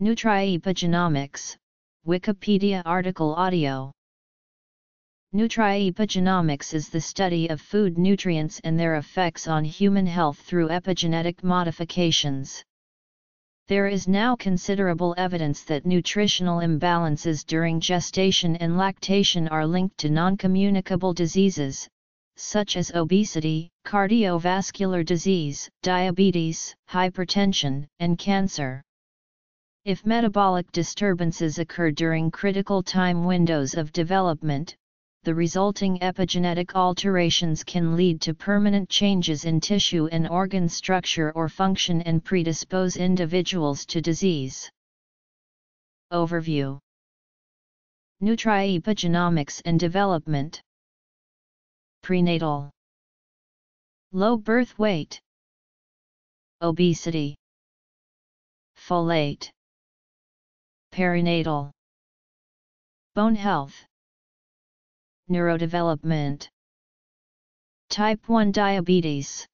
Nutriepigenomics, Wikipedia article audio. Nutriepigenomics is the study of food nutrients and their effects on human health through epigenetic modifications. There is now considerable evidence that nutritional imbalances during gestation and lactation are linked to non-communicable diseases, such as obesity, cardiovascular disease, diabetes, hypertension, and cancer. If metabolic disturbances occur during critical time windows of development, the resulting epigenetic alterations can lead to permanent changes in tissue and organ structure or function and predispose individuals to disease. Overview: Nutriepigenomics and development. Prenatal. Low birth weight. Obesity. Folate. Perinatal. Bone health. Neurodevelopment. Type 1 diabetes.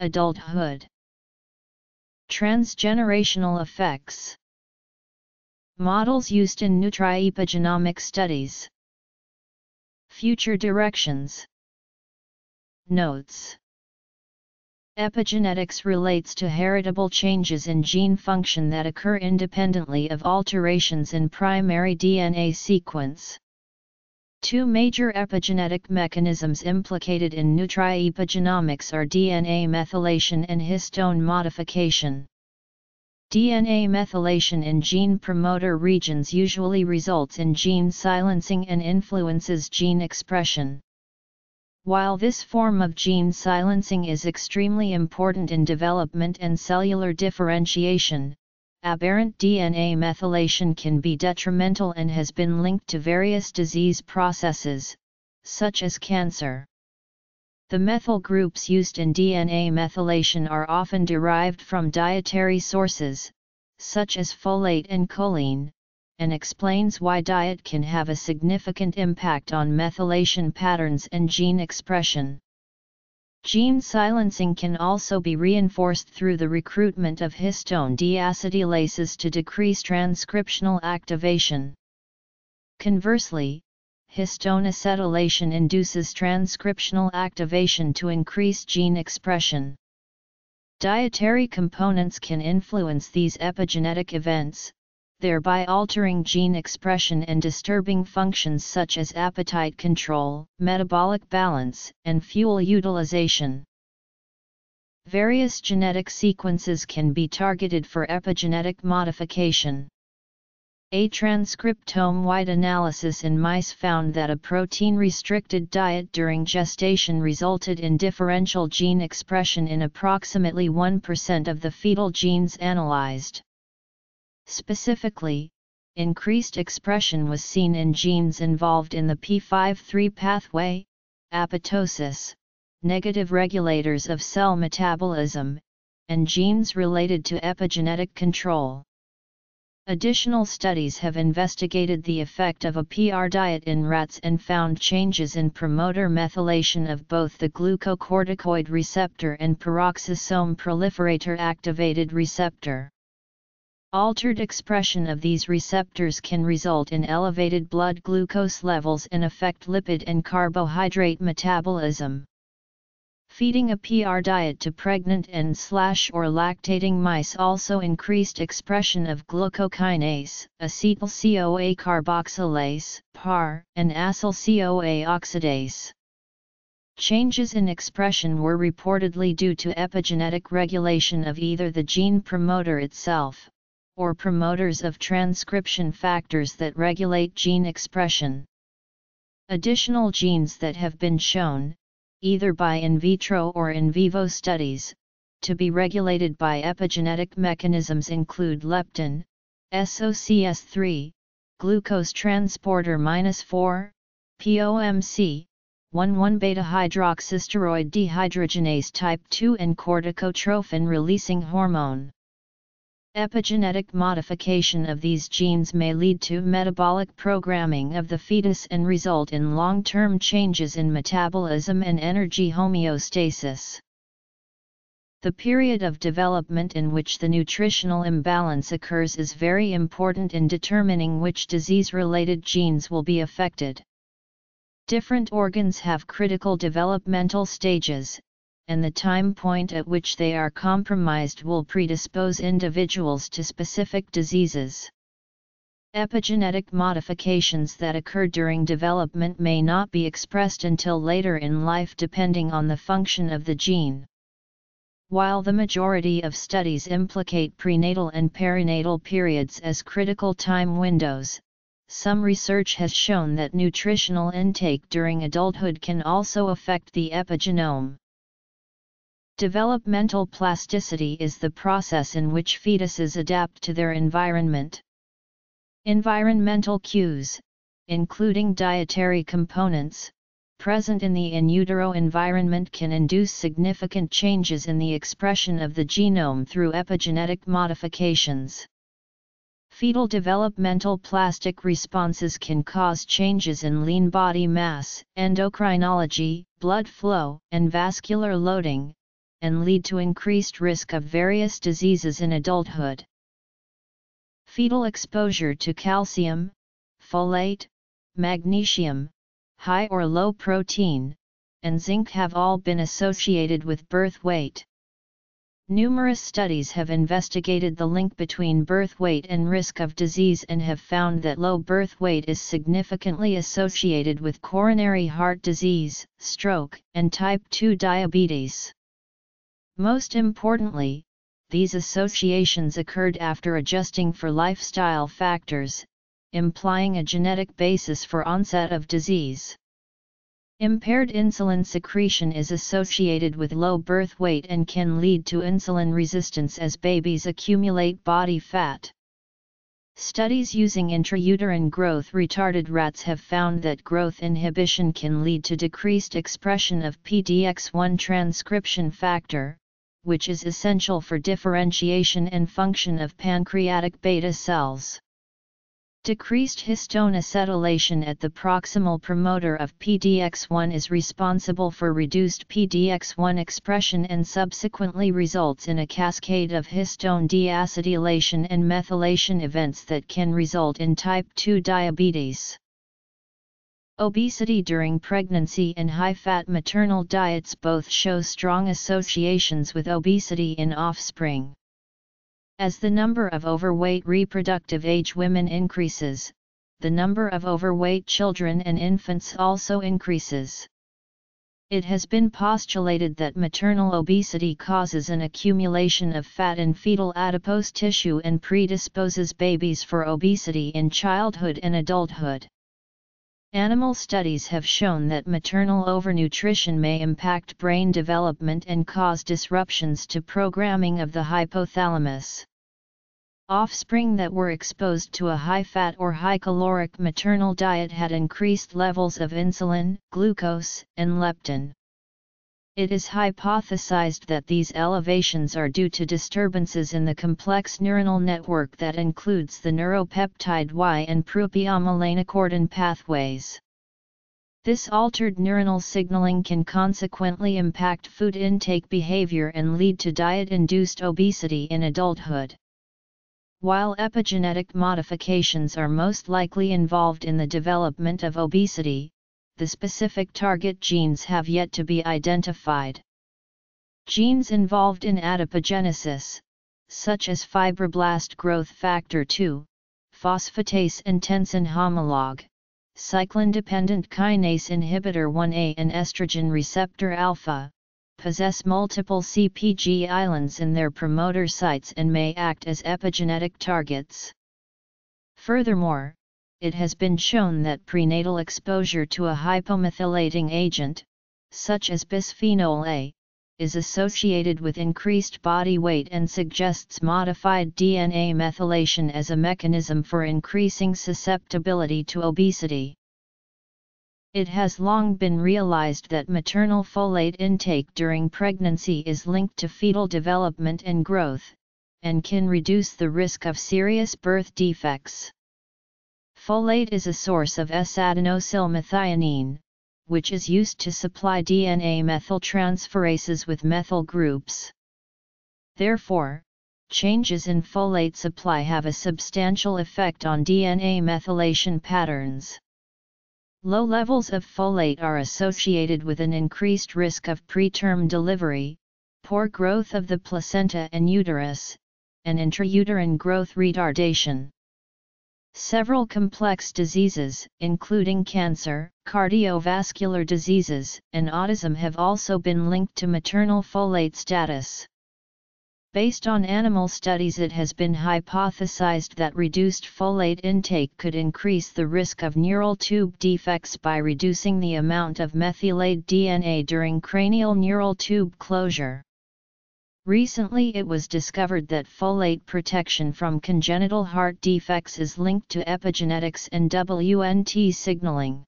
Adulthood. Transgenerational effects. Models used in nutriepigenomic studies. Future directions. Notes. Epigenetics relates to heritable changes in gene function that occur independently of alterations in primary DNA sequence. Two major epigenetic mechanisms implicated in nutriepigenomics are DNA methylation and histone modification. DNA methylation in gene promoter regions usually results in gene silencing and influences gene expression. While this form of gene silencing is extremely important in development and cellular differentiation, aberrant DNA methylation can be detrimental and has been linked to various disease processes, such as cancer. The methyl groups used in DNA methylation are often derived from dietary sources, such as folate and choline, and explains why diet can have a significant impact on methylation patterns and gene expression. Gene silencing can also be reinforced through the recruitment of histone deacetylases to decrease transcriptional activation. Conversely, histone acetylation induces transcriptional activation to increase gene expression. Dietary components can influence these epigenetic events, thereby altering gene expression and disturbing functions such as appetite control, metabolic balance, and fuel utilization. Various genetic sequences can be targeted for epigenetic modification. A transcriptome-wide analysis in mice found that a protein-restricted diet during gestation resulted in differential gene expression in approximately 1% of the fetal genes analyzed. Specifically, increased expression was seen in genes involved in the p53 pathway, apoptosis, negative regulators of cell metabolism, and genes related to epigenetic control. Additional studies have investigated the effect of a PR diet in rats and found changes in promoter methylation of both the glucocorticoid receptor and peroxisome proliferator-activated receptor. Altered expression of these receptors can result in elevated blood glucose levels and affect lipid and carbohydrate metabolism. Feeding a PR diet to pregnant and/or lactating mice also increased expression of glucokinase, acetyl-CoA carboxylase, PAR, and acyl-CoA oxidase. Changes in expression were reportedly due to epigenetic regulation of either the gene promoter itself, or promoters of transcription factors that regulate gene expression. Additional genes that have been shown, either by in vitro or in vivo studies, to be regulated by epigenetic mechanisms include leptin, SOCS3, glucose transporter -4, POMC, 1,1-beta-hydroxysteroid dehydrogenase type 2 and corticotrophin-releasing hormone. Epigenetic modification of these genes may lead to metabolic programming of the fetus and result in long-term changes in metabolism and energy homeostasis. The period of development in which the nutritional imbalance occurs is very important in determining which disease-related genes will be affected. Different organs have critical developmental stages, and the time point at which they are compromised will predispose individuals to specific diseases. Epigenetic modifications that occur during development may not be expressed until later in life depending on the function of the gene. While the majority of studies implicate prenatal and perinatal periods as critical time windows, some research has shown that nutritional intake during adulthood can also affect the epigenome. Developmental plasticity is the process in which fetuses adapt to their environment. Environmental cues, including dietary components, present in the in utero environment can induce significant changes in the expression of the genome through epigenetic modifications. Fetal developmental plastic responses can cause changes in lean body mass, endocrinology, blood flow, and vascular loading, and lead to increased risk of various diseases in adulthood. Fetal exposure to calcium, folate, magnesium, high or low protein, and zinc have all been associated with birth weight. Numerous studies have investigated the link between birth weight and risk of disease and have found that low birth weight is significantly associated with coronary heart disease, stroke, and type 2 diabetes. Most importantly, these associations occurred after adjusting for lifestyle factors, implying a genetic basis for onset of disease. Impaired insulin secretion is associated with low birth weight and can lead to insulin resistance as babies accumulate body fat. Studies using intrauterine growth-retarded rats have found that growth inhibition can lead to decreased expression of PDX1 transcription factor, which is essential for differentiation and function of pancreatic beta cells. Decreased histone acetylation at the proximal promoter of PDX1 is responsible for reduced PDX1 expression and subsequently results in a cascade of histone deacetylation and methylation events that can result in type 2 diabetes. Obesity during pregnancy and high-fat maternal diets both show strong associations with obesity in offspring. As the number of overweight reproductive age women increases, the number of overweight children and infants also increases. It has been postulated that maternal obesity causes an accumulation of fat in fetal adipose tissue and predisposes babies for obesity in childhood and adulthood. Animal studies have shown that maternal overnutrition may impact brain development and cause disruptions to programming of the hypothalamus. Offspring that were exposed to a high-fat or high-caloric maternal diet had increased levels of insulin, glucose, and leptin. It is hypothesized that these elevations are due to disturbances in the complex neuronal network that includes the neuropeptide Y and propiomyelinacortin pathways. This altered neuronal signaling can consequently impact food intake behavior and lead to diet-induced obesity in adulthood. While epigenetic modifications are most likely involved in the development of obesity, the specific target genes have yet to be identified. Genes involved in adipogenesis, such as fibroblast growth factor 2, phosphatase and tensin homolog, cyclin-dependent kinase inhibitor 1A and estrogen receptor alpha, possess multiple CpG islands in their promoter sites and may act as epigenetic targets. Furthermore, it has been shown that prenatal exposure to a hypomethylating agent, such as bisphenol A, is associated with increased body weight and suggests modified DNA methylation as a mechanism for increasing susceptibility to obesity. It has long been realized that maternal folate intake during pregnancy is linked to fetal development and growth, and can reduce the risk of serious birth defects. Folate is a source of S-adenosylmethionine, which is used to supply DNA methyltransferases with methyl groups. Therefore, changes in folate supply have a substantial effect on DNA methylation patterns. Low levels of folate are associated with an increased risk of preterm delivery, poor growth of the placenta and uterus, and intrauterine growth retardation. Several complex diseases, including cancer, cardiovascular diseases, and autism have also been linked to maternal folate status. Based on animal studies, it has been hypothesized that reduced folate intake could increase the risk of neural tube defects by reducing the amount of methylated DNA during cranial neural tube closure. Recently, it was discovered that folate protection from congenital heart defects is linked to epigenetics and WNT signaling.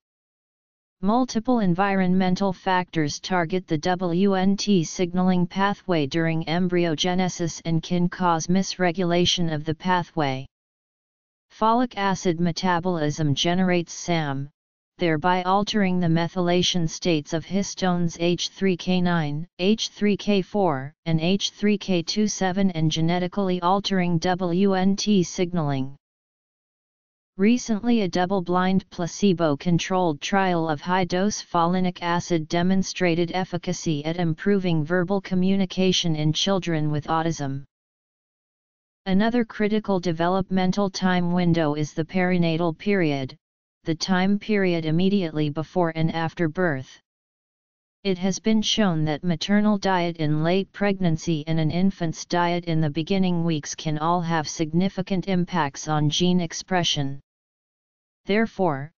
Multiple environmental factors target the WNT signaling pathway during embryogenesis and can cause misregulation of the pathway. Folic acid metabolism generates SAM, thereby altering the methylation states of histones H3K9, H3K4, and H3K27 and genetically altering WNT signaling. Recently, a double-blind placebo-controlled trial of high-dose folinic acid demonstrated efficacy at improving verbal communication in children with autism. Another critical developmental time window is the perinatal period, the time period immediately before and after birth. It has been shown that maternal diet in late pregnancy and an infant's diet in the beginning weeks can all have significant impacts on gene expression. Therefore,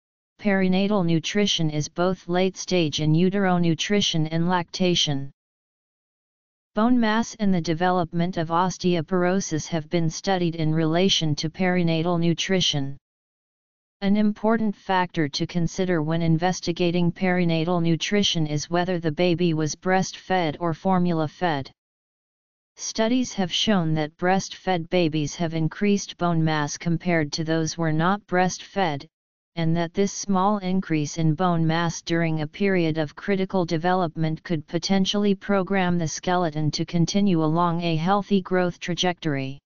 perinatal nutrition is both late-stage in utero nutrition and lactation. Bone mass and the development of osteoporosis have been studied in relation to perinatal nutrition. An important factor to consider when investigating perinatal nutrition is whether the baby was breastfed or formula-fed. Studies have shown that breastfed babies have increased bone mass compared to those who were not breastfed, and that this small increase in bone mass during a period of critical development could potentially program the skeleton to continue along a healthy growth trajectory.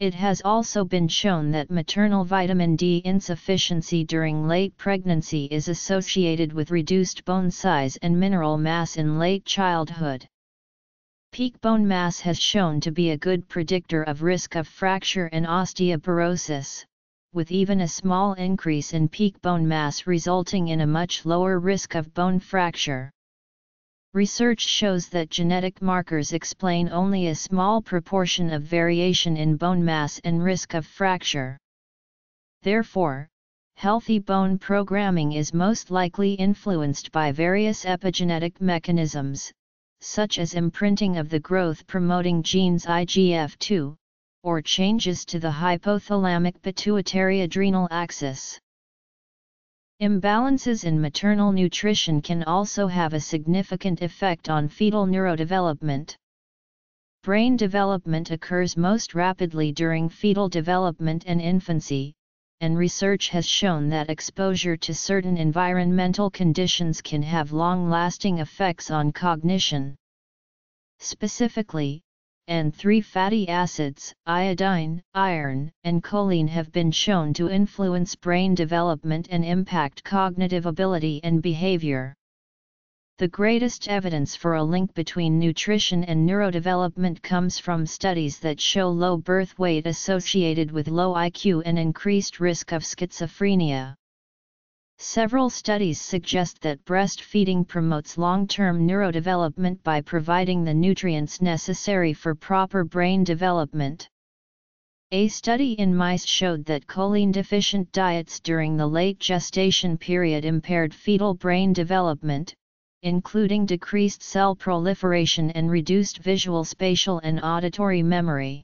It has also been shown that maternal vitamin D insufficiency during late pregnancy is associated with reduced bone size and mineral mass in late childhood. Peak bone mass has shown to be a good predictor of risk of fracture and osteoporosis, with even a small increase in peak bone mass resulting in a much lower risk of bone fracture. Research shows that genetic markers explain only a small proportion of variation in bone mass and risk of fracture. Therefore, healthy bone programming is most likely influenced by various epigenetic mechanisms, such as imprinting of the growth-promoting genes IGF2, or changes to the hypothalamic-pituitary-adrenal axis. Imbalances in maternal nutrition can also have a significant effect on fetal neurodevelopment. Brain development occurs most rapidly during fetal development and infancy, and research has shown that exposure to certain environmental conditions can have long-lasting effects on cognition. Specifically, N3 fatty acids, iodine, iron, and choline have been shown to influence brain development and impact cognitive ability and behavior. The greatest evidence for a link between nutrition and neurodevelopment comes from studies that show low birth weight associated with low IQ and increased risk of schizophrenia. Several studies suggest that breastfeeding promotes long-term neurodevelopment by providing the nutrients necessary for proper brain development. A study in mice showed that choline-deficient diets during the late gestation period impaired fetal brain development, including decreased cell proliferation and reduced visual, spatial, and auditory memory.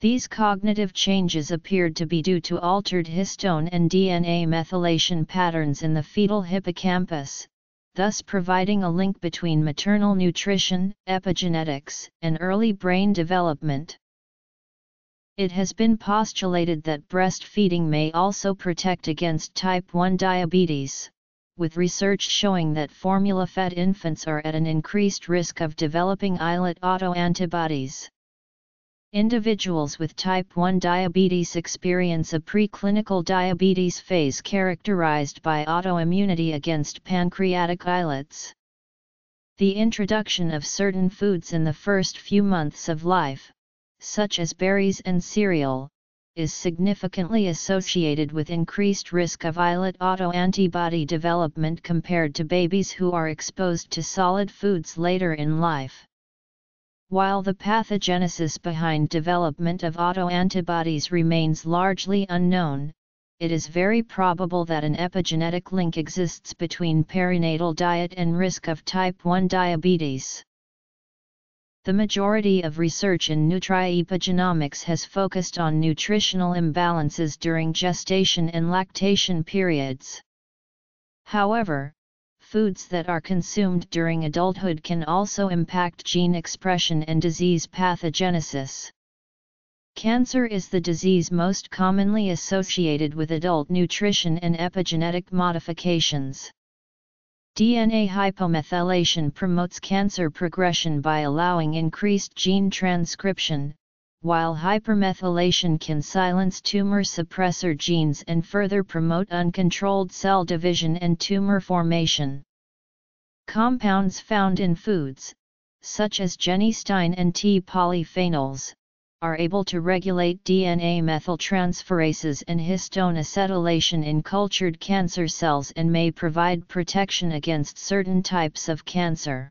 These cognitive changes appeared to be due to altered histone and DNA methylation patterns in the fetal hippocampus, thus providing a link between maternal nutrition, epigenetics, and early brain development. It has been postulated that breastfeeding may also protect against type 1 diabetes, with research showing that formula-fed infants are at an increased risk of developing islet autoantibodies. Individuals with type 1 diabetes experience a preclinical diabetes phase characterized by autoimmunity against pancreatic islets. The introduction of certain foods in the first few months of life, such as berries and cereal, is significantly associated with increased risk of islet autoantibody development compared to babies who are exposed to solid foods later in life. While the pathogenesis behind development of autoantibodies remains largely unknown, it is very probable that an epigenetic link exists between perinatal diet and risk of type 1 diabetes. The majority of research in nutriepigenomics has focused on nutritional imbalances during gestation and lactation periods. However, foods that are consumed during adulthood can also impact gene expression and disease pathogenesis. Cancer is the disease most commonly associated with adult nutrition and epigenetic modifications. DNA hypomethylation promotes cancer progression by allowing increased gene transcription, while hypermethylation can silence tumor suppressor genes and further promote uncontrolled cell division and tumor formation. Compounds found in foods, such as Genistein and T polyphenols, are able to regulate DNA methyltransferases and histone acetylation in cultured cancer cells and may provide protection against certain types of cancer.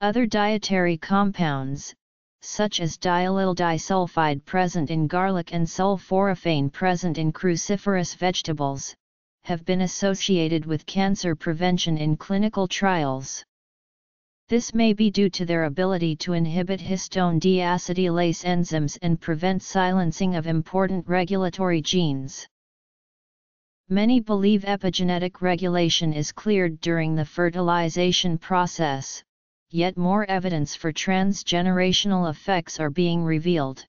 Other dietary compounds, such as dialyl disulfide present in garlic and sulforaphane present in cruciferous vegetables, have been associated with cancer prevention in clinical trials. This may be due to their ability to inhibit histone deacetylase enzymes and prevent silencing of important regulatory genes. Many believe epigenetic regulation is cleared during the fertilization process, yet more evidence for transgenerational effects are being revealed.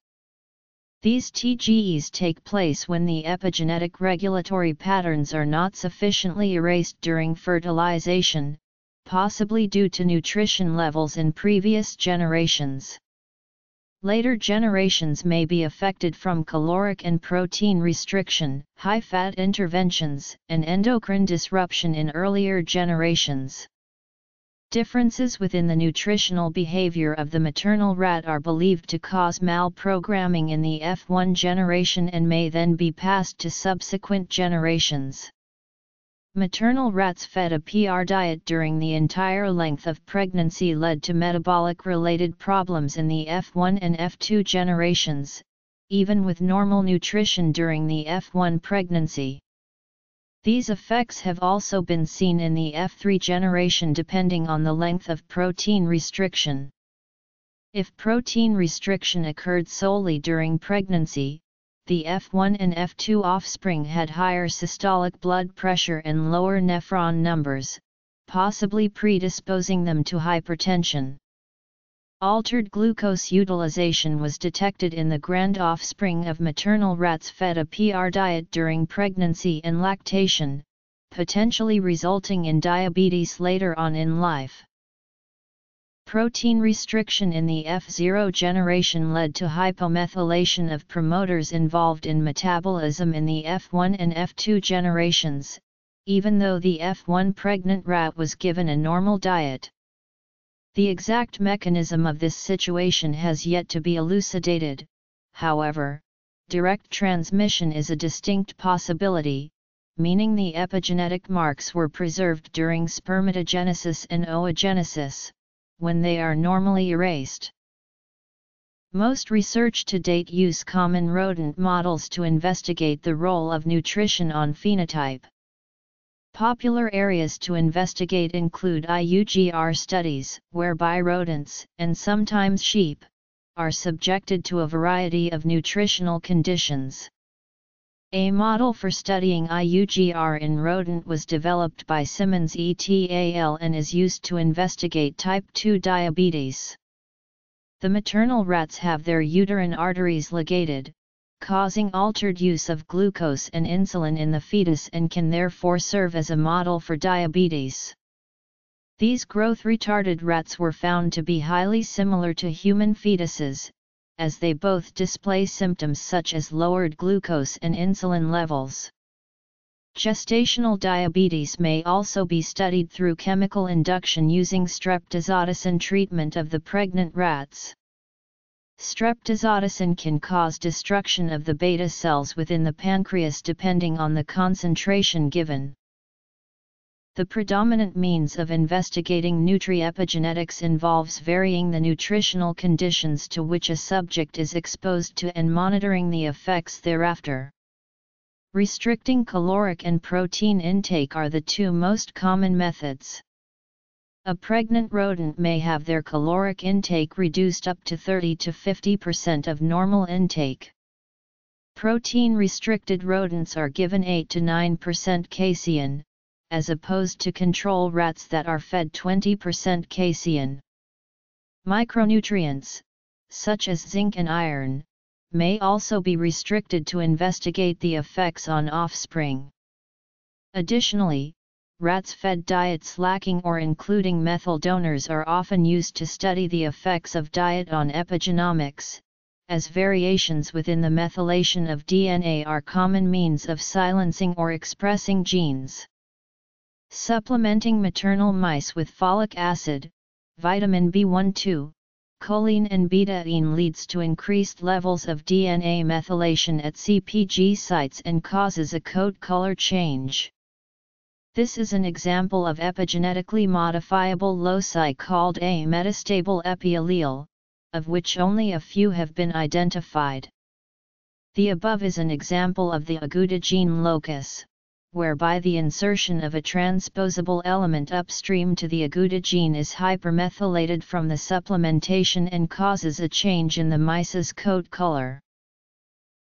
These TGEs take place when the epigenetic regulatory patterns are not sufficiently erased during fertilization, possibly due to nutrition levels in previous generations. Later generations may be affected from caloric and protein restriction, high-fat interventions, and endocrine disruption in earlier generations. Differences within the nutritional behavior of the maternal rat are believed to cause malprogramming in the F1 generation and may then be passed to subsequent generations. Maternal rats fed a PR diet during the entire length of pregnancy led to metabolic-related problems in the F1 and F2 generations, even with normal nutrition during the F1 pregnancy. These effects have also been seen in the F3 generation depending on the length of protein restriction. If protein restriction occurred solely during pregnancy, the F1 and F2 offspring had higher systolic blood pressure and lower nephron numbers, possibly predisposing them to hypertension. Altered glucose utilization was detected in the grand offspring of maternal rats fed a PR diet during pregnancy and lactation, potentially resulting in diabetes later on in life. Protein restriction in the F0 generation led to hypomethylation of promoters involved in metabolism in the F1 and F2 generations, even though the F1 pregnant rat was given a normal diet. The exact mechanism of this situation has yet to be elucidated. However, direct transmission is a distinct possibility, meaning the epigenetic marks were preserved during spermatogenesis and oogenesis, when they are normally erased. Most research to date use common rodent models to investigate the role of nutrition on phenotype. Popular areas to investigate include IUGR studies, whereby rodents, and sometimes sheep, are subjected to a variety of nutritional conditions. A model for studying IUGR in rodent was developed by Simmons et al. And is used to investigate type 2 diabetes. The maternal rats have their uterine arteries ligated, causing altered use of glucose and insulin in the fetus and can therefore serve as a model for diabetes. These growth-retarded rats were found to be highly similar to human fetuses, as they both display symptoms such as lowered glucose and insulin levels. Gestational diabetes may also be studied through chemical induction using streptozotocin treatment of the pregnant rats. Streptozotocin can cause destruction of the beta cells within the pancreas depending on the concentration given. The predominant means of investigating nutriepigenetics involves varying the nutritional conditions to which a subject is exposed to and monitoring the effects thereafter. Restricting caloric and protein intake are the two most common methods. A pregnant rodent may have their caloric intake reduced up to 30 to 50% of normal intake. Protein-restricted rodents are given 8 to 9% casein, as opposed to control rats that are fed 20% casein. Micronutrients, such as zinc and iron, may also be restricted to investigate the effects on offspring. Additionally, rats fed diets lacking or including methyl donors are often used to study the effects of diet on epigenomics, as variations within the methylation of DNA are common means of silencing or expressing genes. Supplementing maternal mice with folic acid, vitamin B12, choline and betaine leads to increased levels of DNA methylation at CpG sites and causes a coat color change. This is an example of epigenetically modifiable loci called a metastable epiallele, of which only a few have been identified. The above is an example of the agouti locus, whereby the insertion of a transposable element upstream to the agouti gene is hypermethylated from the supplementation and causes a change in the mice's coat color.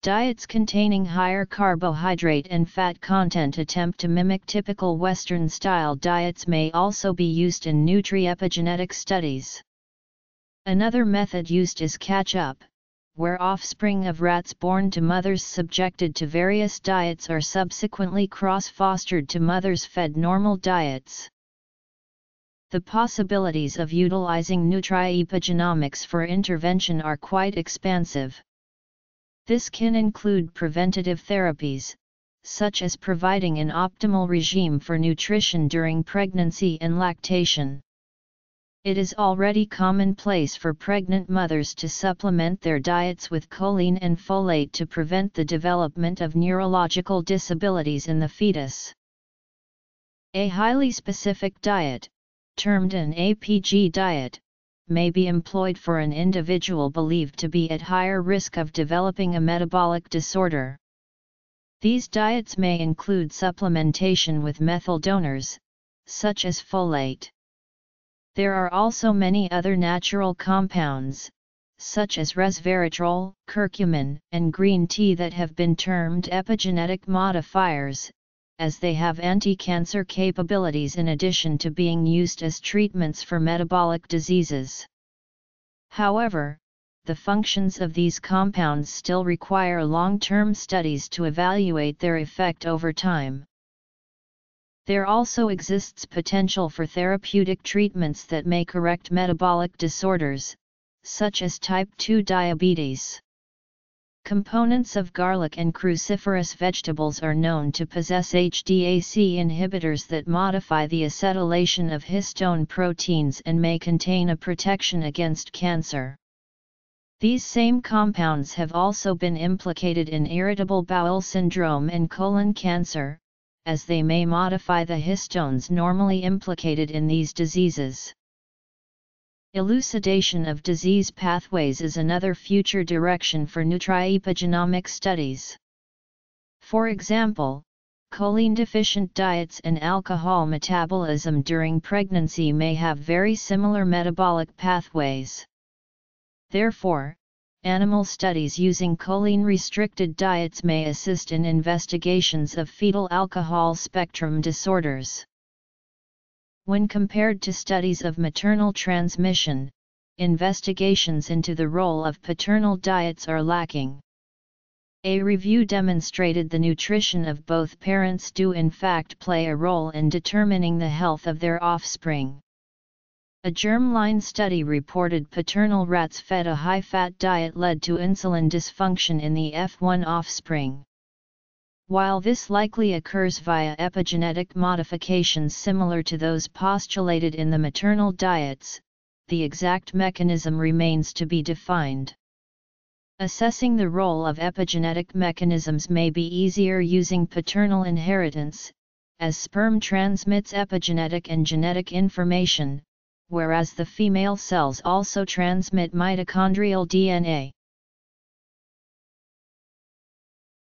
Diets containing higher carbohydrate and fat content attempt to mimic typical Western-style diets may also be used in nutriepigenetic studies. Another method used is catch-up, where offspring of rats born to mothers subjected to various diets are subsequently cross-fostered to mothers fed normal diets. The possibilities of utilizing nutriepigenomics for intervention are quite expansive. This can include preventative therapies, such as providing an optimal regime for nutrition during pregnancy and lactation. It is already commonplace for pregnant mothers to supplement their diets with choline and folate to prevent the development of neurological disabilities in the fetus. A highly specific diet, termed an APG diet, may be employed for an individual believed to be at higher risk of developing a metabolic disorder. These diets may include supplementation with methyl donors, such as folate. There are also many other natural compounds, such as resveratrol, curcumin, and green tea that have been termed epigenetic modifiers, as they have anti-cancer capabilities in addition to being used as treatments for metabolic diseases. However, the functions of these compounds still require long-term studies to evaluate their effect over time. There also exists potential for therapeutic treatments that may correct metabolic disorders, such as type 2 diabetes. Components of garlic and cruciferous vegetables are known to possess HDAC inhibitors that modify the acetylation of histone proteins and may contain a protection against cancer. These same compounds have also been implicated in irritable bowel syndrome and colon cancer, as they may modify the histones normally implicated in these diseases. Elucidation of disease pathways is another future direction for nutriepigenomic studies. For example, choline-deficient diets and alcohol metabolism during pregnancy may have very similar metabolic pathways. Therefore, animal studies using choline-restricted diets may assist in investigations of fetal alcohol spectrum disorders. When compared to studies of maternal transmission, investigations into the role of paternal diets are lacking. A review demonstrated the nutrition of both parents do in fact play a role in determining the health of their offspring. A germline study reported paternal rats fed a high-fat diet led to insulin dysfunction in the F1 offspring. While this likely occurs via epigenetic modifications similar to those postulated in the maternal diets, the exact mechanism remains to be defined. Assessing the role of epigenetic mechanisms may be easier using paternal inheritance, as sperm transmits epigenetic and genetic information, whereas the female cells also transmit mitochondrial DNA.